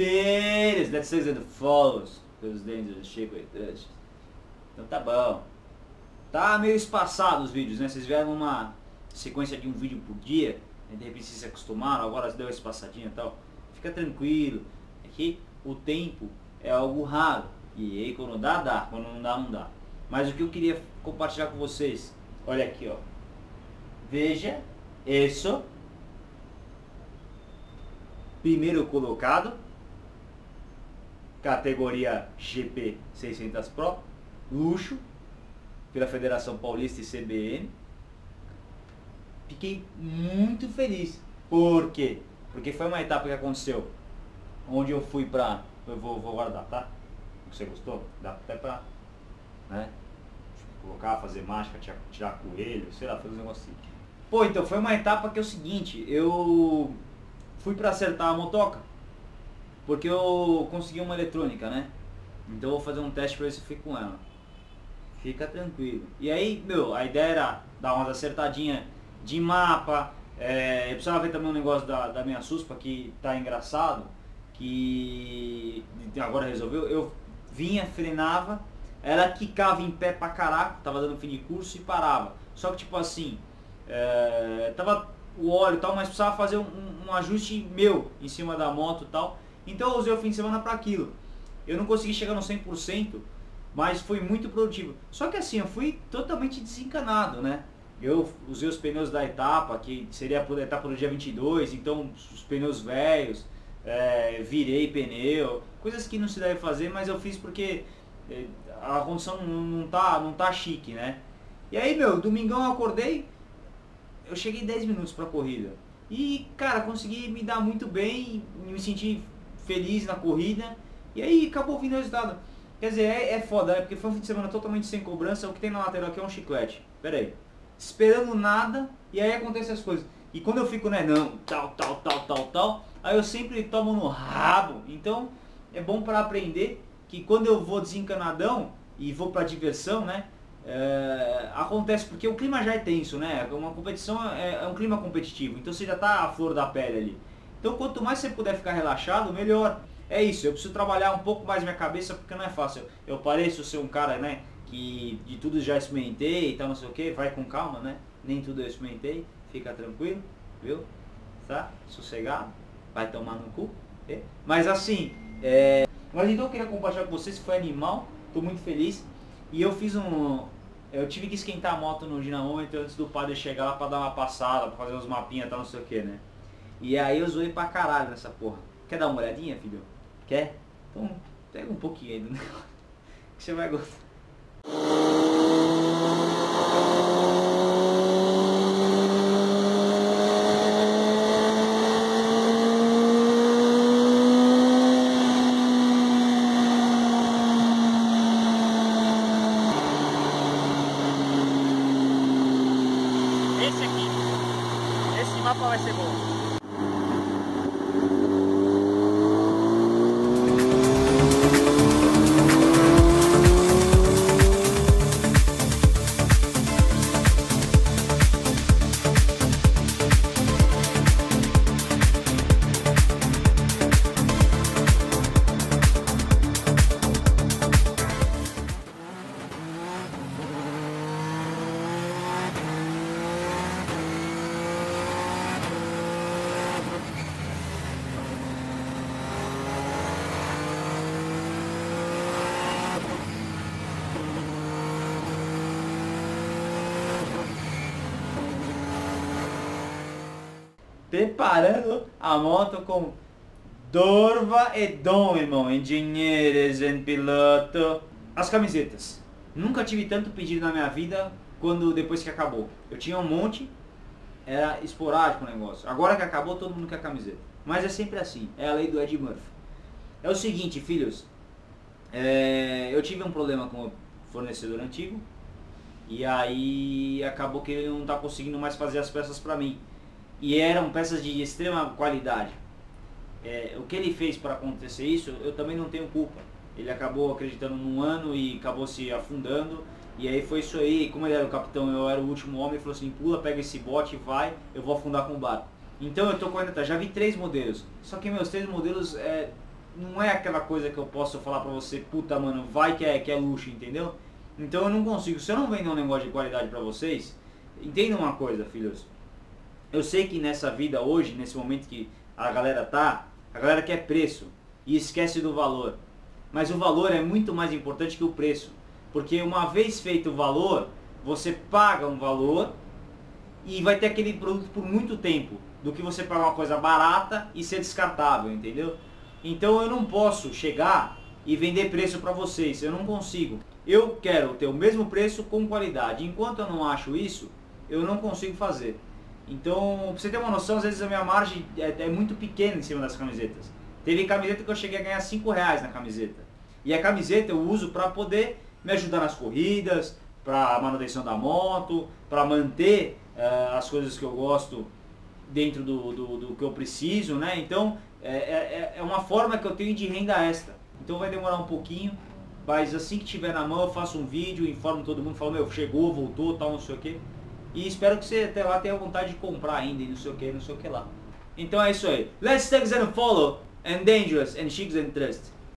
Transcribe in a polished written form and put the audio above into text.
tênis that 600 follows those dangerous shape it touches. Então tá bom. Tá meio espaçado os vídeos, né? Vocês vieram uma sequência de um vídeo por dia, né? De repente vocês se acostumaram, agora deu uma espaçadinha e tal. Fica tranquilo, é que o tempo é algo raro. E aí quando dá, dá. Quando não dá, não dá. Mas o que eu queria compartilhar com vocês, olha aqui, ó. Veja, isso. Primeiro colocado, categoria GP600 Pro, luxo, pela Federação Paulista e CBN. Fiquei muito feliz. Por quê? Porque foi uma etapa que aconteceu, onde eu fui pra... Eu vou guardar, tá? Você gostou? Dá até pra... né? Colocar, fazer mágica, tirar coelho, sei lá, fazer um negócio assim. Pô, então foi uma etapa que é o seguinte, eu fui pra acertar a motoca, porque eu consegui uma eletrônica, né? Então eu vou fazer um teste pra ver se eu fico com ela. Fica tranquilo. E aí, meu, a ideia era dar umas acertadinhas de mapa, eu precisava ver também um negócio da minha suspa, que tá engraçado, que agora resolveu. Eu vinha, frenava, ela quicava em pé pra caraca, tava dando fim de curso e parava. Só que tipo assim, tava o óleo e tal, mas precisava fazer um ajuste meu em cima da moto e tal. Então eu usei o fim de semana pra aquilo. Eu não consegui chegar no 100%, mas foi muito produtivo. Só que assim, eu fui totalmente desencanado, né? Eu usei os pneus da etapa, que seria a etapa do dia 22, então os pneus velhos, virei pneu, coisas que não se deve fazer, mas eu fiz porque... a condição não tá chique, né? E aí, meu, domingão eu acordei, eu cheguei 10 minutos pra corrida. E, cara, consegui me dar muito bem, me senti feliz na corrida. E aí, acabou vindo o resultado. Quer dizer, é foda, né? Porque foi um fim de semana totalmente sem cobrança. O que tem na lateral aqui é um chiclete. Pera aí. Esperando nada, e aí acontecem as coisas. E quando eu fico, né, não, tal, aí eu sempre tomo no rabo. Então, é bom pra aprender que quando eu vou desencanadão e vou pra diversão, né, acontece porque o clima já é tenso, né, uma competição é um clima competitivo, então você já tá à flor da pele ali. Então quanto mais você puder ficar relaxado, melhor. É isso, eu preciso trabalhar um pouco mais minha cabeça porque não é fácil. Eu pareço ser um cara, né, que de tudo já experimentei e tal, não sei o que, vai com calma, né, nem tudo eu experimentei, fica tranquilo, viu, tá, sossegado, vai tomar no cu, okay? Mas assim, mas então eu queria compartilhar com vocês, foi animal, estou muito feliz. E eu fiz eu tive que esquentar a moto no dinamômetro antes do padre chegar lá para dar uma passada, para fazer uns mapinhas e tal, não sei o que, né? E aí eu zoei pra caralho nessa porra. Quer dar uma olhadinha, filho? Quer? Então pega um pouquinho aí do negócio, que você vai gostar. Vai ser bom. Preparando a moto com Dorva e Dom, irmão, engenheiros e piloto. As camisetas, nunca tive tanto pedido na minha vida quando depois que acabou. Eu tinha um monte, era esporádico o negócio. Agora que acabou, todo mundo quer camiseta. Mas é sempre assim, é a lei do Eddie Murphy. É o seguinte, filhos, eu tive um problema com o fornecedor antigo e aí acabou que ele não tá conseguindo mais fazer as peças pra mim. E eram peças de extrema qualidade. O que ele fez para acontecer isso, eu também não tenho culpa. Ele acabou acreditando num ano e acabou se afundando. E aí foi isso aí. Como ele era o capitão, eu era o último homem. Ele falou assim, pula, pega esse bote e vai. Eu vou afundar com o barco. Então eu tô correndo atrás. Já vi 3 modelos. Só que meus 3 modelos não é aquela coisa que eu posso falar pra você, puta mano, vai que é luxo, entendeu? Então eu não consigo, se eu não vender um negócio de qualidade pra vocês, entendam uma coisa, filhos. Eu sei que nessa vida hoje, nesse momento que a galera tá, a galera quer preço e esquece do valor. Mas o valor é muito mais importante que o preço. Porque uma vez feito o valor, você paga um valor e vai ter aquele produto por muito tempo. Do que você pagar uma coisa barata e ser descartável, entendeu? Então eu não posso chegar e vender preço para vocês, eu não consigo. Eu quero ter o mesmo preço com qualidade. Enquanto eu não acho isso, eu não consigo fazer. Então, pra você ter uma noção, às vezes a minha margem é muito pequena em cima das camisetas. Teve camiseta que eu cheguei a ganhar 5 reais na camiseta. E a camiseta eu uso para poder me ajudar nas corridas, para manutenção da moto, para manter as coisas que eu gosto dentro do que eu preciso, né? Então é uma forma que eu tenho de renda extra. Então vai demorar um pouquinho, mas assim que tiver na mão eu faço um vídeo, informo todo mundo, falo, meu, chegou, voltou, tal, não sei o que. E espero que você até lá tenha vontade de comprar ainda e não sei o que, não sei o que lá. Então é isso aí. Let's take and follow and dangerous and chicks and trust.